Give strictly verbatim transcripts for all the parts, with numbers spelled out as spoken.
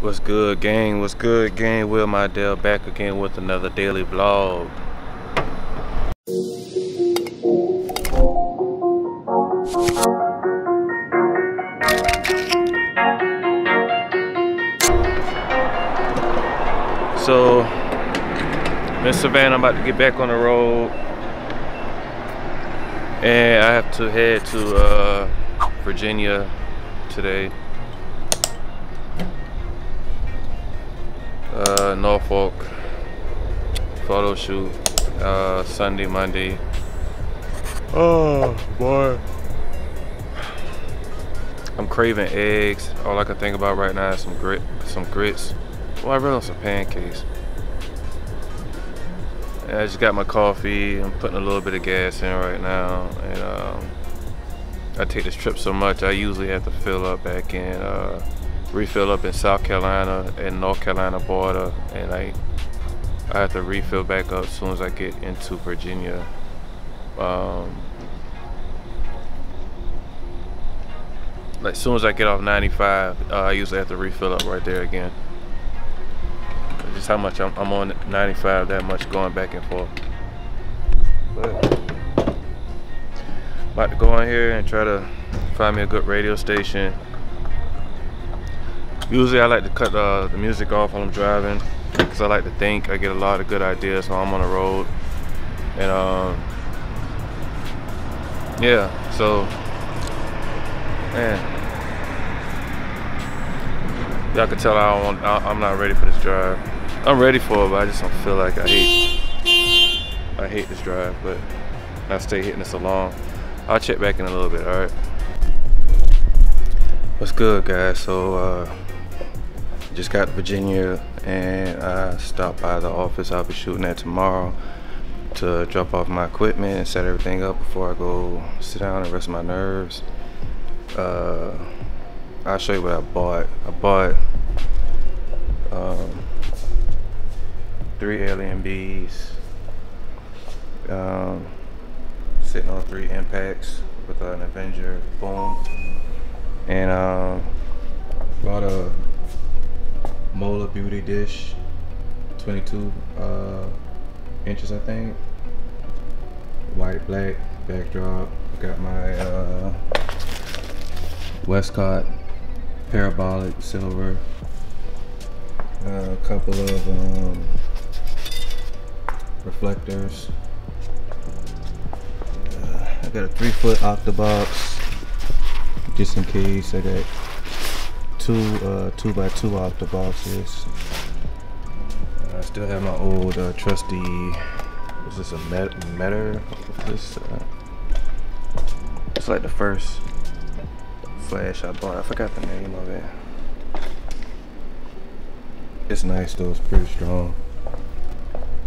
What's good, gang? What's good, gang? Will Mydell back again with another daily vlog. So, Miss Savannah, I'm about to get back on the road, and I have to head to uh, Virginia today. Uh, Norfolk photo shoot uh, Sunday, Monday. Oh boy, I'm craving eggs. All I can think about right now is some grit, some grits. Well, I really want some pancakes. And I just got my coffee. I'm putting a little bit of gas in right now, and um, I take this trip so much. I usually have to fill up back in. Uh, refill up in South Carolina and North Carolina border, and I I have to refill back up as soon as I get into Virginia. Um, like as soon as I get off ninety-five, uh, I usually have to refill up right there again. Just how much I'm, I'm on ninety-five, that much going back and forth. But about to go in here and try to find me a good radio station. Usually I like to cut uh, the music off when I'm driving, because I like to think. I get a lot of good ideas while I'm on the road. And um, yeah, so, man. Y'all can tell I don't want, I, I'm not ready for this drive. I'm ready for it, but I just don't feel like I hate, I hate this drive, but I stay hitting this along. I'll check back in a little bit, all right? What's good, guys? So, uh, just got to Virginia, and I stopped by the office I'll be shooting at tomorrow to drop off my equipment and set everything up before I go sit down and rest my nerves. Uh, I'll show you what I bought. I bought um, three Alien Bees, um, sitting on three Impacts with an Avenger boom, and um, bought a Mola Beauty dish, twenty-two uh, inches I think, white, black, backdrop. Got my uh, Westcott parabolic silver, uh, a couple of um, reflectors. Uh, I got a three foot octabox, just in case. I got two uh, two by two octaboxes. I still have my old uh, trusty, is this a met meter? This, uh, it's like the first flash I bought. I forgot the name of it. It's nice though, it's pretty strong.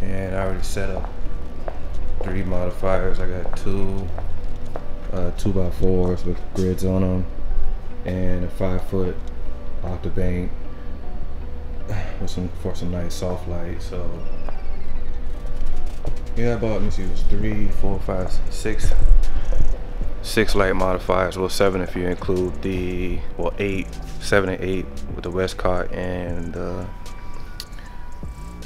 And I already set up three modifiers. I got two Uh, two by fours with grids on them, and a five foot octabank with some for some nice soft light. So yeah, I bought, let me see, it was three, four, five, six, six light modifiers. Well, seven if you include the, well, eight, seven and eight with the Westcott and the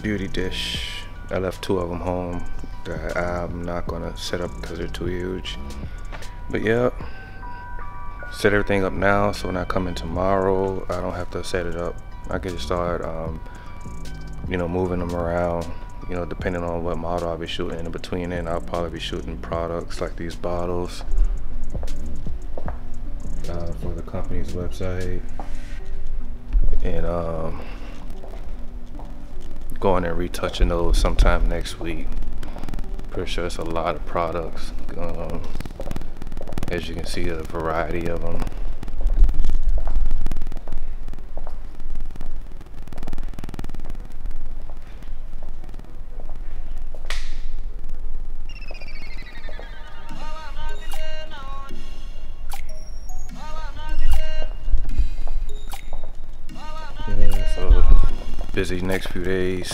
beauty dish. I left two of them home that I'm not gonna set up because they're too huge. But yeah, set everything up now so when I come in tomorrow, I don't have to set it up. I can just start, um, you know, moving them around, you know, depending on what model I'll be shooting. In between then, I'll probably be shooting products like these bottles uh, for the company's website, and um, going and retouching those sometime next week. Pretty sure it's a lot of products. Um, As you can see, a variety of them. Yeah, so busy next few days.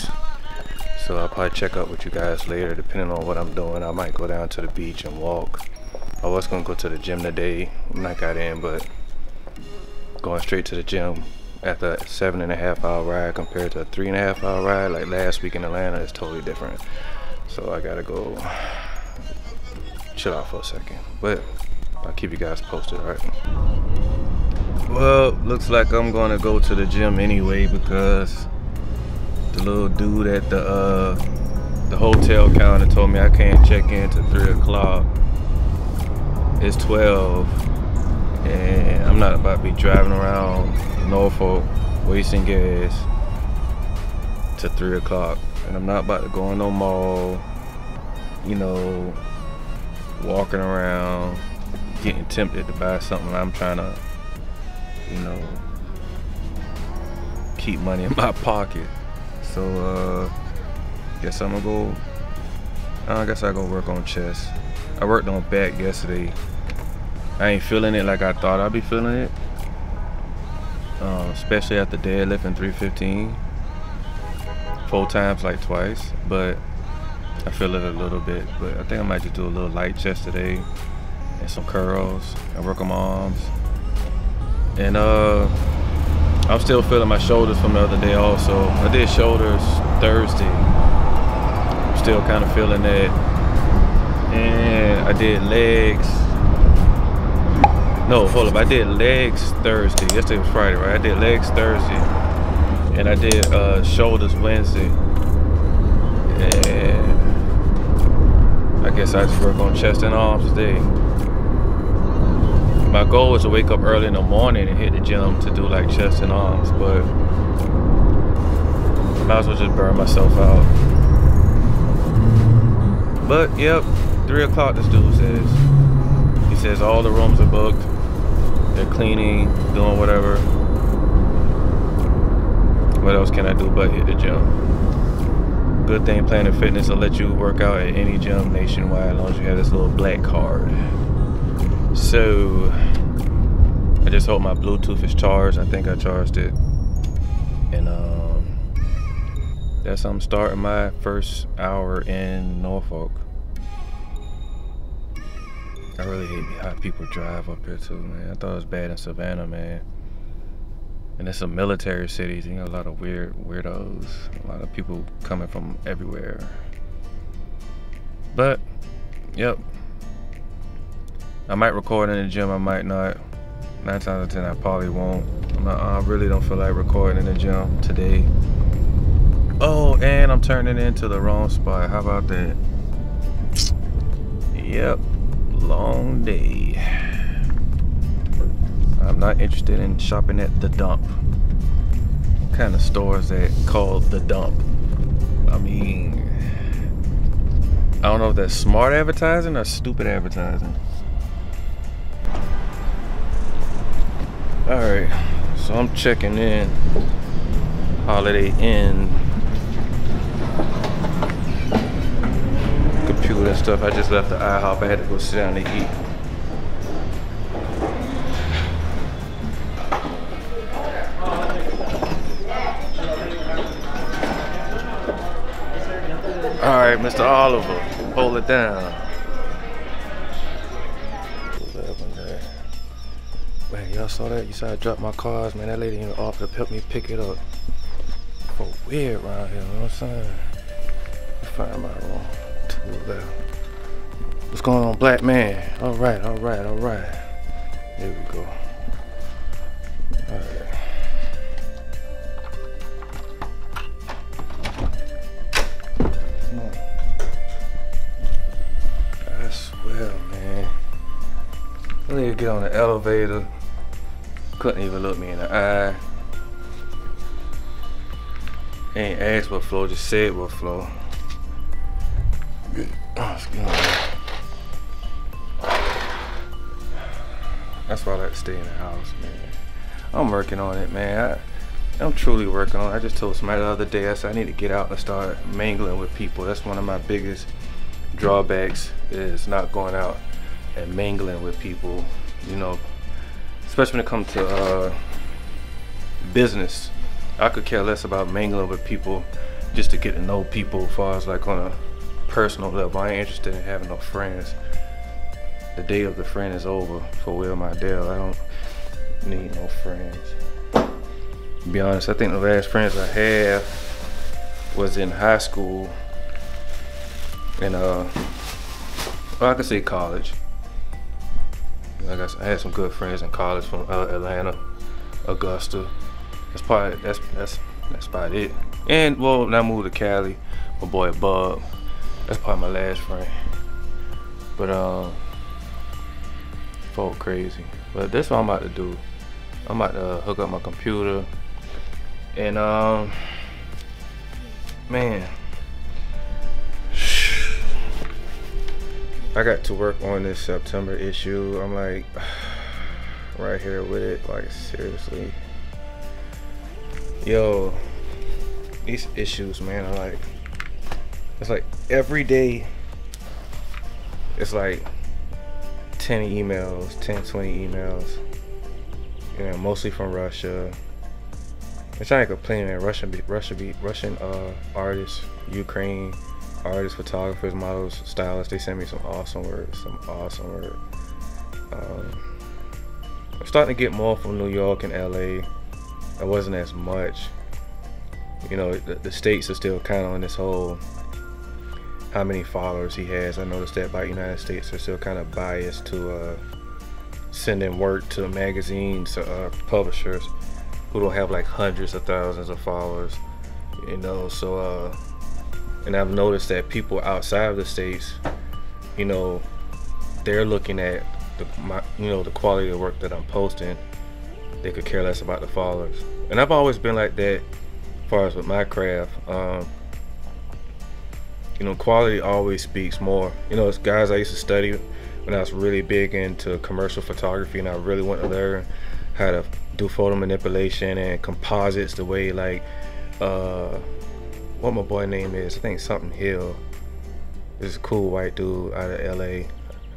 So I'll probably check up with you guys later, depending on what I'm doing. I might go down to the beach and walk. I was gonna go to the gym today when I got in, but going straight to the gym after a seven and a half hour ride compared to a three and a half hour ride like last week in Atlanta is totally different. So I gotta go chill out for a second, but I'll keep you guys posted, all right? Well, looks like I'm gonna go to the gym anyway because the little dude at the uh, the hotel counter told me I can't check in till three o'clock. It's twelve. And I'm not about to be driving around Norfolk wasting gas to three o'clock, and I'm not about to go in no mall, you know, walking around getting tempted to buy something. I'm trying to, you know, keep money in my pocket. So uh guess I'm gonna go, I guess I go work on chest. I worked on back yesterday. I ain't feeling it like I thought I'd be feeling it, um, especially after deadlifting three fifteen, four times like twice, but I feel it a little bit. But I think I might just do a little light chest today and some curls and work on my arms. And uh, I'm still feeling my shoulders from the other day also. I did shoulders Thursday, I'm still kind of feeling that. And I did legs. No, hold up, I did legs Thursday. Yesterday was Friday, right? I did legs Thursday. And I did uh, shoulders Wednesday. And I guess I just work on chest and arms today. My goal is to wake up early in the morning and hit the gym to do like chest and arms, but I might as well just burn myself out. But yep, three o'clock this dude says. He says all the rooms are booked. They're cleaning, doing whatever. What else can I do but hit the gym? Good thing Planet Fitness will let you work out at any gym nationwide as long as you have this little black card. So, I just hope my Bluetooth is charged. I think I charged it. And um, that's how I'm starting my first hour in Norfolk. I really hate how people drive up here too, man. I thought it was bad in Savannah, man. And it's a military city, so you know, a lot of weird weirdos. A lot of people coming from everywhere. But, yep. I might record in the gym, I might not. Nine times out of ten, I probably won't. I'm not, I really don't feel like recording in the gym today. Oh, and I'm turning into the wrong spot. How about that? Yep. Long day. I'm not interested in shopping at the dump. What kind of store is that called the dump? I mean, I don't know if that's smart advertising or stupid advertising. Alright, so I'm checking in Holiday Inn. And stuff. I just left the IHOP. I had to go sit down and eat. All right, Mister Oliver, hold it down. Man, y'all saw that? You saw I dropped my cars, man. That lady even offered to help me pick it up. For weird around here, you know what I'm saying? I find my wrong. What's going on, black man? All right, all right, all right. There we go. All right. Come on. I swear, man. I need to get on the elevator. Couldn't even look me in the eye. Ain't asked what floor, just said what floor. Oh, excuse me. That's why I like to stay in the house, man. I'm working on it, man. I, I'm truly working on it. I just told somebody the other day, I said I need to get out and start mingling with people. That's one of my biggest drawbacks, is not going out and mingling with people, you know, especially when it comes to uh, business. I could care less about mingling with people just to get to know people as far as like on a personal level. I ain't interested in having no friends. The day of the friend is over for Will Mydell. I don't need no friends. To be honest, I think the last friends I had was in high school and uh, well, I could say college. Like I said, I had some good friends in college from uh, Atlanta, Augusta. That's probably that's that's that's about it. And well, when I moved to Cali, my boy Bub. That's probably my last friend. But um, folk crazy. But that's what I'm about to do. I'm about to hook up my computer and um, man, I got to work on this September issue. I'm like right here with it. Like seriously, yo, these issues, man, are like, it's like every day. It's like ten emails, ten, twenty emails. You know, mostly from Russia. Which I ain't complaining, man. Russian, Russia beat Russian uh, artists, Ukraine artists, photographers, models, stylists. They sent me some awesome work, some awesome work. Um, I'm starting to get more from New York and L A. It wasn't as much. You know, the, the states are still kind of on this whole how many followers he has. I noticed that by United States are still kind of biased to. Uh, sending work to magazines, uh, publishers who don't have like hundreds of thousands of followers, you know. So, uh, and I've noticed that people outside of the states, you know, they're looking at the, my, you know, the quality of work that I'm posting. They could care less about the followers. And I've always been like that, as far as with my craft. Um, you know, quality always speaks more. You know, it's guys I used to study. When I was really big into commercial photography and I really want to learn how to do photo manipulation and composites the way like, uh, what my boy name is, I think something Hill. This is a cool white dude out of L A.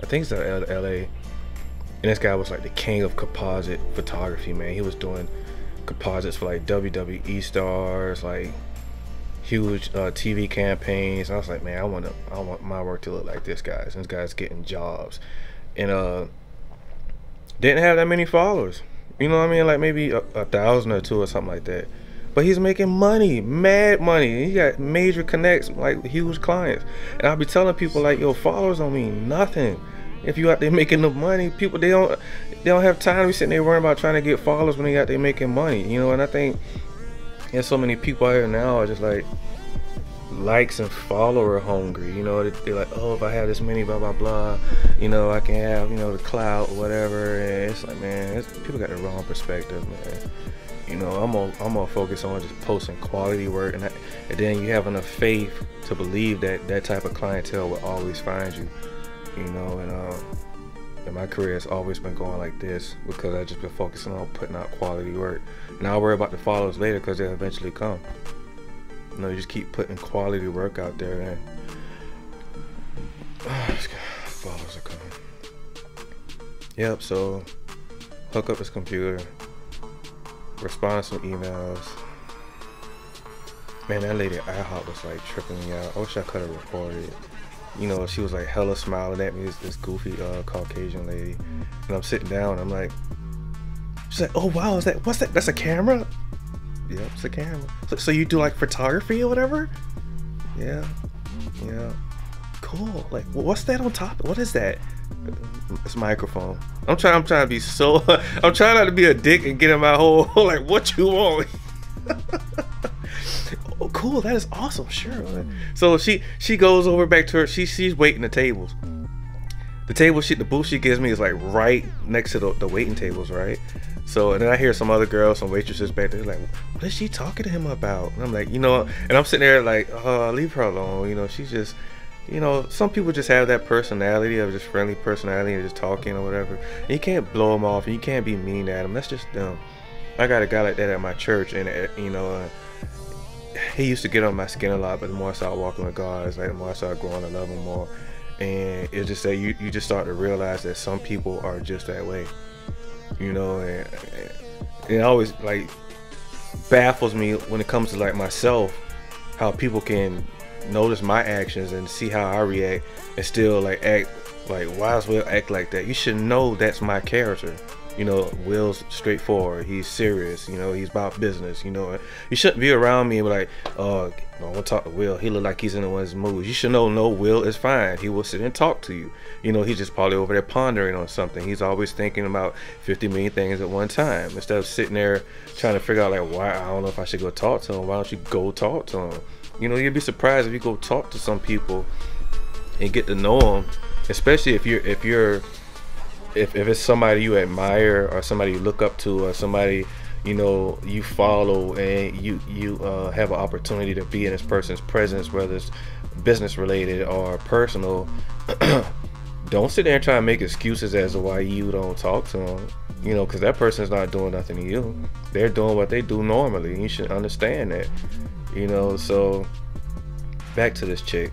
I think it's out of L A. And this guy was like the king of composite photography, man. He was doing composites for like W W E stars, like huge uh, T V campaigns. And I was like, man, I want to, I want my work to look like this guy's. And this guy's getting jobs, and uh, didn't have that many followers. You know what I mean? Like maybe a, a thousand or two or something like that. But he's making money, mad money. He got major connects, like huge clients. And I'll be telling people like, yo, followers don't mean nothing. If you out there making the money, people they don't, they don't have time to be sitting there worrying about trying to get followers when they out there making money. You know, and I think. And so many people out here now are just like likes and follower hungry. You know, they're like, oh, if I have this many, blah blah blah, you know, I can have, you know, the clout, whatever. And it's like, man, it's, people got the wrong perspective, man. You know, I'm gonna I'm gonna focus on just posting quality work, and, I, and then you have enough faith to believe that that type of clientele will always find you. You know, and um, and my career has always been going like this because I've just been focusing on putting out quality work. Now I worry about the followers later because they'll eventually come. You know, you just keep putting quality work out there, and oh, followers are coming. Yep, so hook up his computer, respond to some emails. Man, that lady at I hop was like tripping me out. I wish I could have recorded it. You know, she was like hella smiling at me, this, this goofy uh, Caucasian lady. And I'm sitting down, I'm like, she's like, oh wow, is that, what's that, that's a camera? Yep, it's a camera. So, so you do like photography or whatever? Yeah, yeah. Cool, like what's that on top, what is that? It's a microphone. I'm trying, I'm trying to be so, I'm trying not to be a dick and get in my whole, like what you want? Oh, cool, that is awesome, sure. Mm. So she she goes over back to her, she, she's waiting the tables. The table she, the booth she gives me is like right next to the, the waiting tables, right? So, and then I hear some other girls, some waitresses back there like, what is she talking to him about? And I'm like, you know, and I'm sitting there like, uh, leave her alone, you know, she's just, you know, some people just have that personality of just friendly personality and just talking or whatever. And you can't blow them off, and you can't be mean at them, that's just dumb. I got a guy like that at my church, and you know, uh, he used to get on my skin a lot, but the more I started walking with God, it's like the more I started growing to love him more. And it's just that you, you just start to realize that some people are just that way, you know. And, and it always like baffles me when it comes to like myself, how people can notice my actions and see how I react and still like act like, why as well act like that? You should know that's my character. you know, Will's straightforward, he's serious, you know, he's about business, you know. You shouldn't be around me and be like, oh, I want to talk to Will, he look like he's in one of his moods. You should know, no, Will is fine, he will sit and talk to you. You know, he's just probably over there pondering on something. He's always thinking about fifty million things at one time, instead of sitting there trying to figure out like, why, I don't know if I should go talk to him. Why don't you go talk to him? You know, you'd be surprised if you go talk to some people and get to know them, especially if you're if you're if, if it's somebody you admire or somebody you look up to or somebody, you know, you follow, and you you uh, have an opportunity to be in this person's presence, whether it's business related or personal. Don't sit there and try and make excuses as to why you don't talk to them, you know, because that person's not doing nothing to you. They're doing what they do normally. You should understand that, you know. So back to this chick.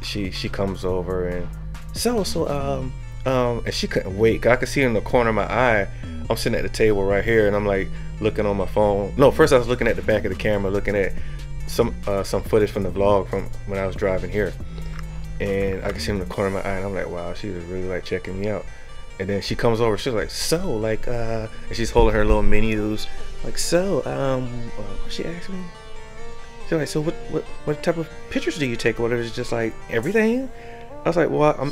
She she comes over and so so um um and she couldn't wait. I could see her in the corner of my eye. I'm sitting at the table right here and I'm like looking on my phone. No, first I was looking at the back of the camera, looking at some uh, some footage from the vlog from when I was driving here. And I could see her in the corner of my eye and I'm like, wow, she was really like checking me out. And then she comes over, she's like, so like uh and she's holding her little menus, like, so um uh, she asked me. She's like, so what, what what type of pictures do you take? What is it, just like everything? I was like, well, I'm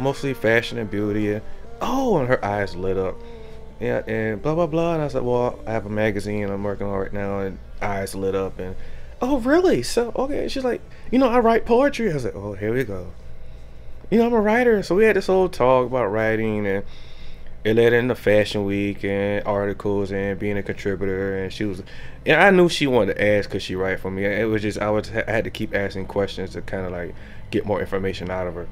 mostly fashion and beauty. And, oh, and her eyes lit up. Yeah, and blah, blah, blah. And I was like, well, I have a magazine I'm working on right now. And eyes lit up. And, oh, really? So, okay. She's like, you know, I write poetry. I was like, oh, here we go. You know, I'm a writer. So we had this whole talk about writing. And it led into Fashion Week and articles and being a contributor. And she was, and I knew she wanted to ask, could she write for me? It was just, I, was, I had to keep asking questions to kind of like get more information out of her.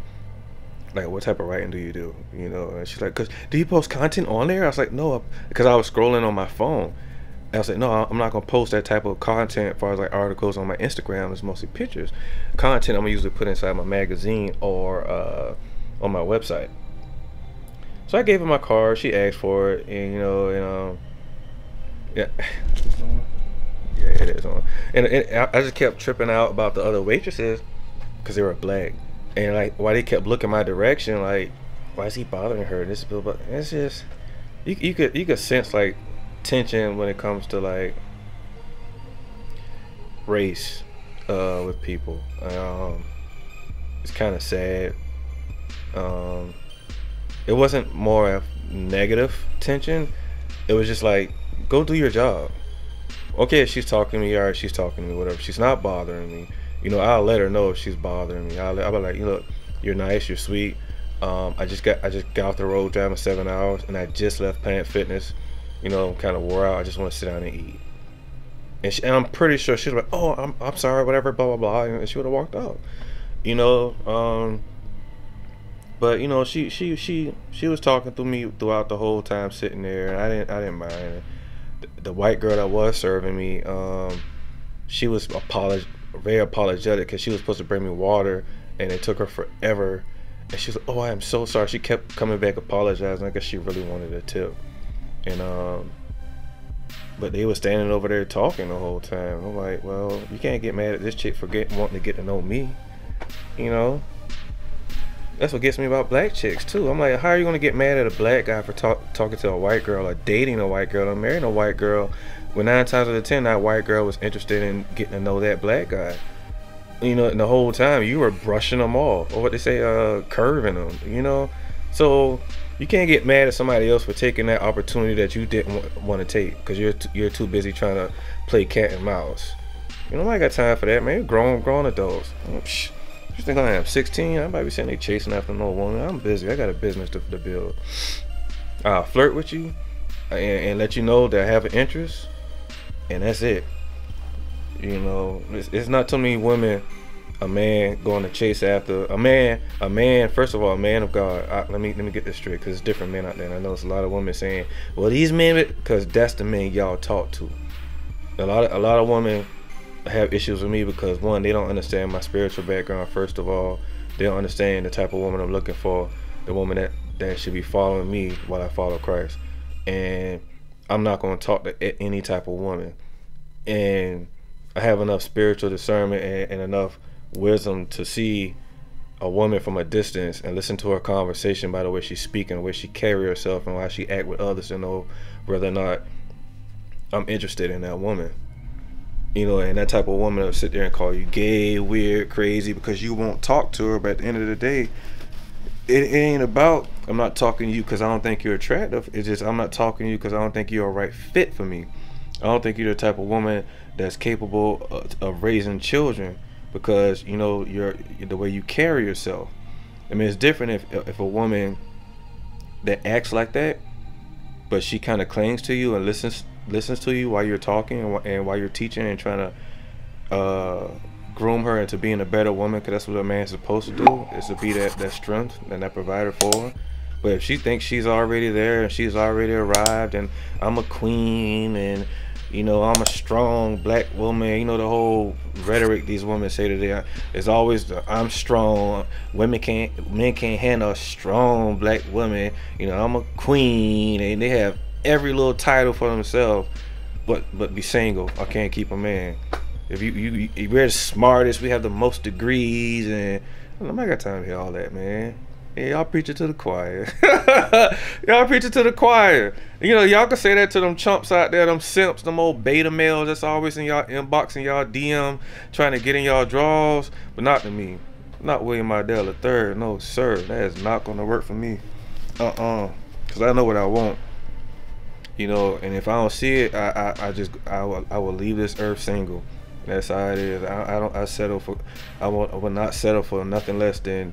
Like, what type of writing do you do? You know, and she's like, cause do you post content on there? I was like, no, because I was scrolling on my phone. I was like, no, I'm not gonna post that type of content as far as like articles on my Instagram. It's mostly pictures. Content I'm gonna usually put inside my magazine or uh, on my website. So I gave her my card. She asked for it, and you know, and um, yeah, yeah, it is on. And, and I just kept tripping out about the other waitresses because they were black, and like why they kept looking my direction, like why is he bothering her? This, but it's just you, you could you could sense like tension when it comes to like race uh, with people. Um, it's kind of sad. Um, It wasn't more of negative tension. It was just like, go do your job. Okay, if she's talking to me, all right, she's talking to me, whatever. She's not bothering me. You know, I'll let her know if she's bothering me. I'll, let, I'll be like, you know, you're nice, you're sweet. Um, I just got I just got off the road driving seven hours, and I just left Planet Fitness. You know, I'm kind of wore out. I just want to sit down and eat. And, she, and I'm pretty sure she was like, oh, I'm, I'm sorry, whatever, blah, blah, blah. And she would have walked off. You know, um... But you know, she she she she was talking to me throughout the whole time sitting there, and I didn't I didn't mind. The, the white girl that was serving me, um, she was apolog very apologetic because she was supposed to bring me water, and it took her forever. And she was like, "Oh, I am so sorry." She kept coming back apologizing. I guess she really wanted a tip. And um, but they were standing over there talking the whole time. I'm like, "Well, you can't get mad at this chick for get, wanting to get to know me," you know. That's what gets me about black chicks too. I'm like, how are you gonna get mad at a black guy for talk, talking to a white girl, or dating a white girl, or marrying a white girl, when nine times out of ten that white girl was interested in getting to know that black guy? You know, and the whole time you were brushing them off, or what they say, uh, curving them. You know, so you can't get mad at somebody else for taking that opportunity that you didn't want to take because you're t you're too busy trying to play cat and mouse. You know, I ain't got time for that, man. You're grown, grown adults. Psh. You think I am sixteen? I might be sitting there chasing after no woman. I'm busy. I got a business to, to build. I'll flirt with you and, and let you know that I have an interest, and that's it. You know, it's, it's not too many women a man going to chase after. A man, a man, first of all, a man of God. I, let me let me get this straight, because it's different men out there. And I know it's a lot of women saying, well, these men, because that's the men y'all talk to. A lot of, a lot of women have issues with me because, one, they don't understand my spiritual background. First of all, they don't understand the type of woman I'm looking for, the woman that that should be following me while I follow Christ. And I'm not going to talk to any type of woman, and I have enough spiritual discernment and, and enough wisdom to see a woman from a distance and listen to her conversation by the way she's speaking, the way she carry herself, and why she act with others, to know whether or not I'm interested in that woman. You know, and that type of woman will sit there and call you gay, weird, crazy, because you won't talk to her. But at the end of the day, it, it ain't about, I'm not talking to you because I don't think you're attractive. It's just, I'm not talking to you because I don't think you're a right fit for me. I don't think you're the type of woman that's capable of, of raising children, because, you know, you're, the way you carry yourself. I mean, it's different if, if a woman that acts like that, but she kind of clings to you and listens listens to you while you're talking and, and while you're teaching and trying to uh, groom her into being a better woman, because that's what a man's supposed to do, is to be that, that strength and that provider for her. But if she thinks she's already there and she's already arrived and I'm a queen and, you know, I'm a strong black woman, you know, the whole rhetoric these women say today is always the, I'm strong, women can't, men can't handle a strong black woman, you know, I'm a queen, and they have every little title for themselves, but but be single. I can't keep a man. If you, you, you we're the smartest, we have the most degrees, and I don't got time to hear all that, man. Yeah, y'all preach it to the choir. Y'all preach it to the choir. You know, y'all can say that to them chumps out there, them simps, them old beta males that's always in y'all inbox and y'all D M trying to get in y'all drawers, but not to me. Not William Mydell the third. No, sir. That is not going to work for me. Uh-uh. Because I know what I want. You know, and if I don't see it, I, I, I just, I will, I will leave this earth single. That's how it is. I, I don't, I settle for, I will, I will not settle for nothing less than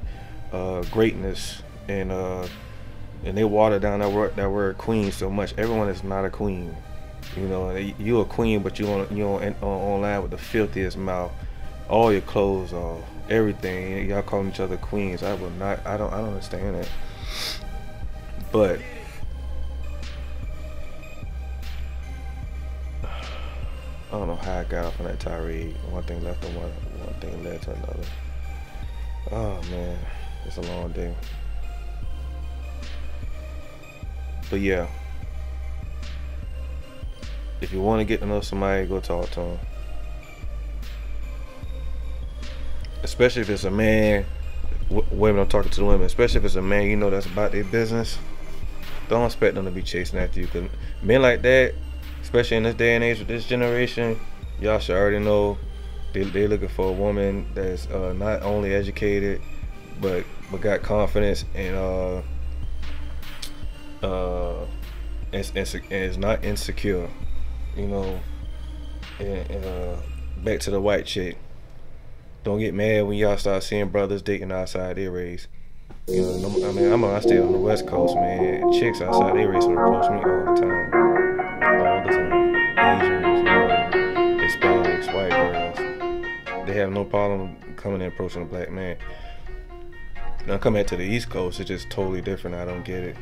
uh, greatness. And uh, and they water down that word, that word queen so much. Everyone is not a queen. You know, you a queen, but you on, you on, on online with the filthiest mouth, all your clothes off, everything. Y'all calling each other queens. I will not. I don't. I don't understand that. But. I don't know how I got off on that tirade. One thing left and one, one thing led to another. Oh man, it's a long day. But yeah, if you want to get to know somebody, go talk to them. Especially if it's a man, w women, I'm talking to the women, especially if it's a man you know that's about their business. Don't expect them to be chasing after you, because men like that, especially in this day and age with this generation, y'all should already know they, they're looking for a woman that's uh, not only educated, but but got confidence and uh uh and, and, and is not insecure, you know. And, and uh, back to the white chick. Don't get mad when y'all start seeing brothers dating outside their race. You know, I mean, I'm I stay on the West Coast, man. Chicks outside their race will approach me all the time. White girls, they have no problem coming and approaching a black man. Now come back to the East Coast, it's just totally different. I don't get it,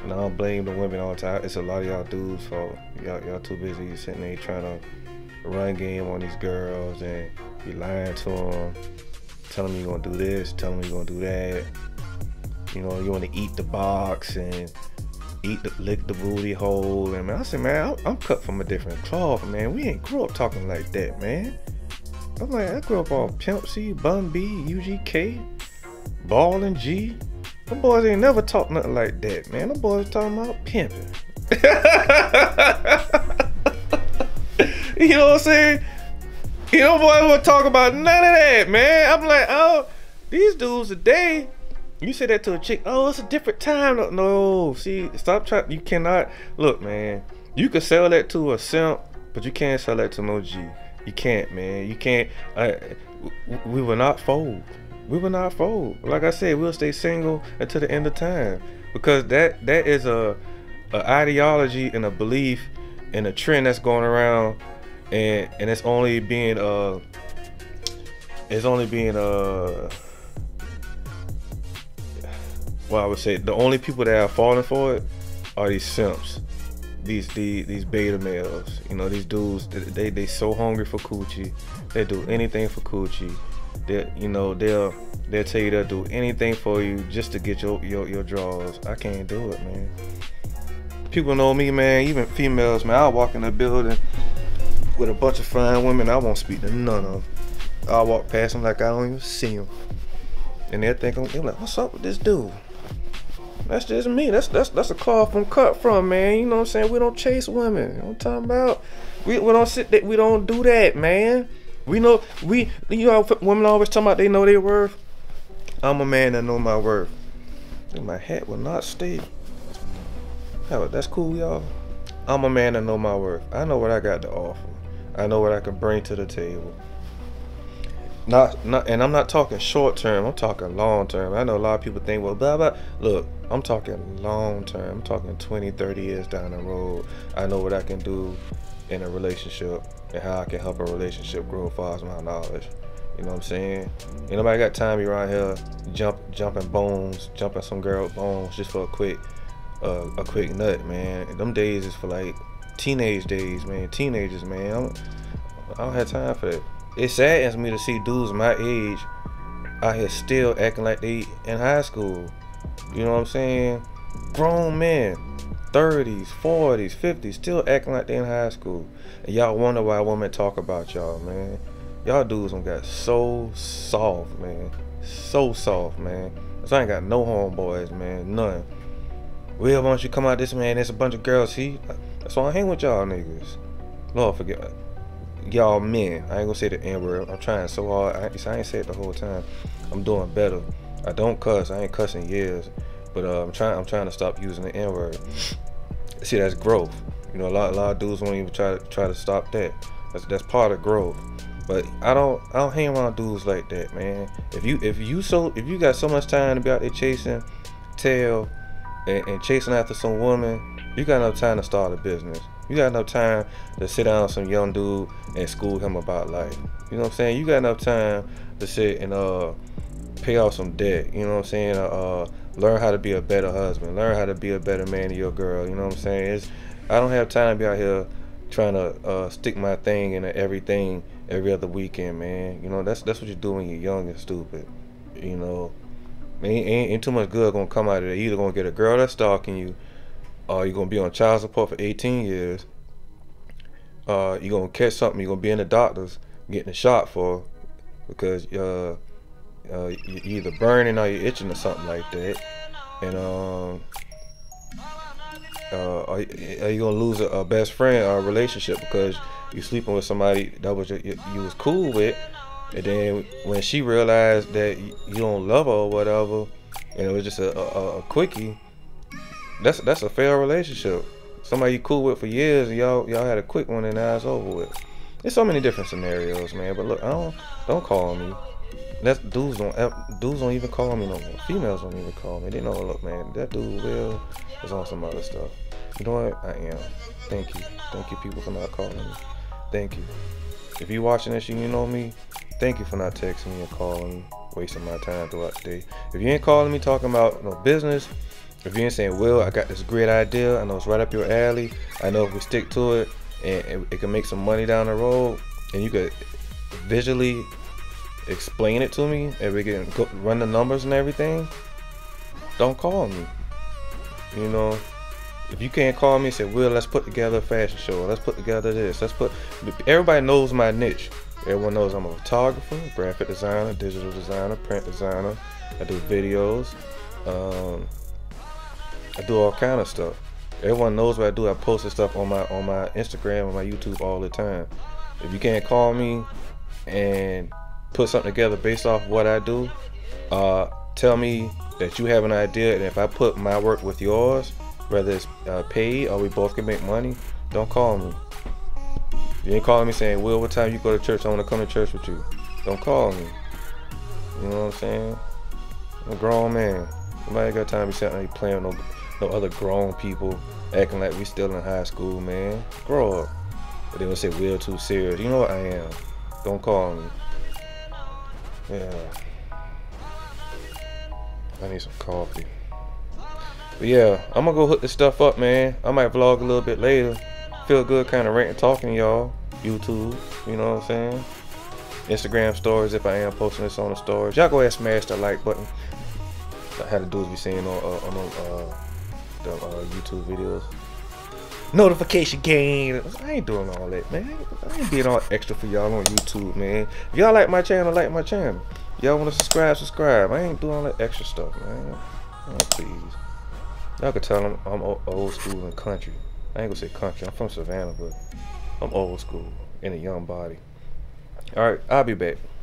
and I don't blame the women all the time. It's a lot of y'all dudes' fault. Y'all, y'all too busy sitting there trying to run game on these girls, and you lying to them, telling them you're gonna do this, telling them you're gonna do that. You know, you want to eat the box and eat the, lick the booty hole. And man, I said, man, I'm, I'm cut from a different cloth, man. We ain't grew up talking like that, man. I'm like, I grew up on Pimp C, Bun B, U G K, Ball and G. Them boys ain't never talk nothing like that, man. Them boys talking about pimping. You know what I'm saying? You know, boys would talk about none of that, man. I'm like, oh, these dudes today. You say that to a chick, oh, it's a different time. No, no, see, stop trying. You cannot. Look, man, you can sell that to a simp, but you can't sell that to no G. You can't, man. You can't. I, we will not fold. We will not fold. Like I said, we'll stay single until the end of time, because that that is a, a ideology and a belief and a trend that's going around, and and it's only being uh, it's only being uh. Well, I would say the only people that are falling for it are these simps, these these, these beta males. You know, these dudes, they they so hungry for coochie, they do anything for coochie. They, you know, they'll they'll tell you they'll do anything for you just to get your your your draws. I can't do it, man. People know me, man. Even females, man. I walk in a building with a bunch of fine women, I won't speak to none of them. I walk past him like I don't even see him. And they'll think I'm, they're like, what's up with this dude? That's just me. That's that's that's a call from cut from, man. You know what I'm saying? We don't chase women. You know what I'm talking about? We we don't sit that we don't do that, man. We know we you know women always talking about they know their worth. I'm a man that know my worth. And my hat will not stay. Oh, that's cool, y'all. I'm a man that know my worth. I know what I got to offer. I know what I can bring to the table. Not, not, and I'm not talking short term. I'm talking long term. I know a lot of people think, well, blah, blah. Look, I'm talking long term. I'm talking twenty, thirty years down the road. I know what I can do in a relationship and how I can help a relationship grow far as my knowledge. You know what I'm saying? Ain't nobody got time to be around here jump, jumping bones, jumping some girl bones just for a quick, uh, a quick nut, man. And them days is for like teenage days, man. Teenagers, man. I don't, I don't have time for that. It saddens me to see dudes my age out here still acting like they in high school. You know what I'm saying? Grown men, thirties, forties, fifties, still acting like they in high school. And y'all wonder why women talk about y'all, man. Y'all dudes done got so soft, man. So soft, man. So I ain't got no homeboys, man. None. Will, why don't you come out this, man? There's a bunch of girls, see? That's why I hang with y'all niggas. Lord, forget it. Y'all men, I ain't gonna say the N word. I'm trying so hard. I ain't, I ain't said it the whole time. I'm doing better. I don't cuss. I ain't cussing years, but uh, I'm trying. I'm trying to stop using the N word. See, that's growth. You know, a lot, a lot of dudes won't even try to try to stop that. That's that's part of growth. But I don't, I don't hang around dudes like that, man. If you, if you so, if you got so much time to be out there chasing tail and, and chasing after some woman, you got enough time to start a business. You got enough time to sit down with some young dude and school him about life. You know what I'm saying? You got enough time to sit and uh, pay off some debt. You know what I'm saying? Uh, learn how to be a better husband. Learn how to be a better man to your girl. You know what I'm saying? It's, I don't have time to be out here trying to uh, stick my thing into everything every other weekend, man. You know, that's that's what you do when you're young and stupid. You know, ain't, ain't, ain't too much good gonna come out of it. You're either gonna get a girl that's stalking you, Uh, you're going to be on child support for eighteen years. Uh, you're going to catch something. You're going to be in the doctors getting a shot for because uh, uh, you're either burning or you're itching or something like that. And um, uh, are, are you going to lose a, a best friend or a relationship because you're sleeping with somebody that was your, you, you was cool with. And then when she realized that you don't love her or whatever, and it was just a, a, a quickie, That's that's a failed relationship. Somebody you cool with for years, and y'all y'all had a quick one, and now it's over with. There's so many different scenarios, man. But look, I don't don't call me. That's dudes don't dudes don't even call me no more. Females don't even call me. They know, look, man, that dude Will is on some other stuff. You know what? I am. Thank you, thank you, people, for not calling me. Thank you. If you watching this, you know me. Thank you for not texting me or calling me, wasting my time throughout the day. If you ain't calling me talking about no business. If you ain't saying, Will, I got this great idea. I know it's right up your alley. I know if we stick to it, and it can make some money down the road, and you could visually explain it to me, and we can go run the numbers and everything, don't call me. You know, if you can't call me and say, Will, let's put together a fashion show. Let's put together this. Let's put. Everybody knows my niche. Everyone knows I'm a photographer, graphic designer, digital designer, print designer. I do videos. Um... I do all kind of stuff. Everyone knows what I do. I post this stuff on my on my Instagram and my YouTube all the time. If you can't call me and put something together based off what I do, uh, tell me that you have an idea, and if I put my work with yours, whether it's uh, paid or we both can make money, don't call me. You ain't calling me saying, Will, what time you go to church? I want to come to church with you. Don't call me. You know what I'm saying? I'm a grown man. Nobody got time to be sitting there playing with no No other grown people acting like we still in high school, man. Grow up. But they gonna say we're too serious. You know what I am. Don't call me. Yeah. I need some coffee. But yeah, I'm gonna go hook this stuff up, man. I might vlog a little bit later. Feel good kind of ranting, talking to y'all. YouTube, you know what I'm saying? Instagram stories, if I am posting this on the stories. Y'all go ahead and smash that like button. I had to do is be seeing on, uh, on uh, the uh, YouTube videos. notification game. I ain't doing all that, man. I ain't being all extra for y'all on YouTube, man. If y'all like my channel, like my channel. Y'all want to subscribe, subscribe. I ain't doing all that extra stuff, man. Oh, please. Y'all can tell I'm, I'm old school and country. I ain't gonna say country. I'm from Savannah, but I'm old school in a young body. All right, I'll be back.